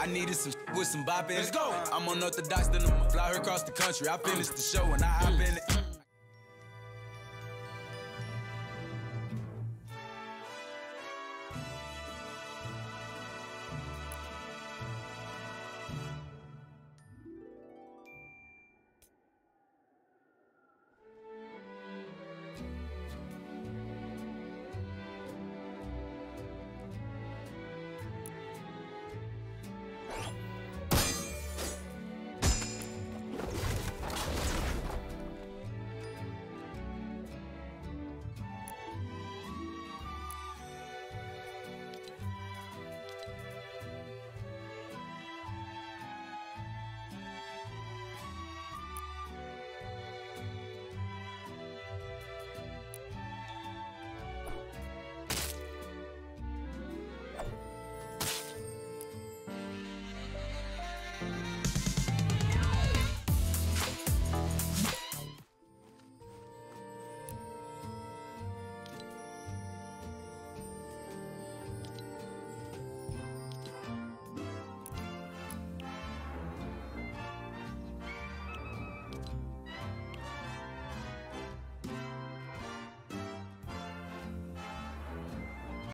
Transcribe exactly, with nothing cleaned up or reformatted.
I needed some with some bop in it. Let's go. I'm unorthodox, then I'ma fly her across the country. I finished the show and I hop in it.